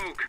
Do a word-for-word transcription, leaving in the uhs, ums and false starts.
smoke.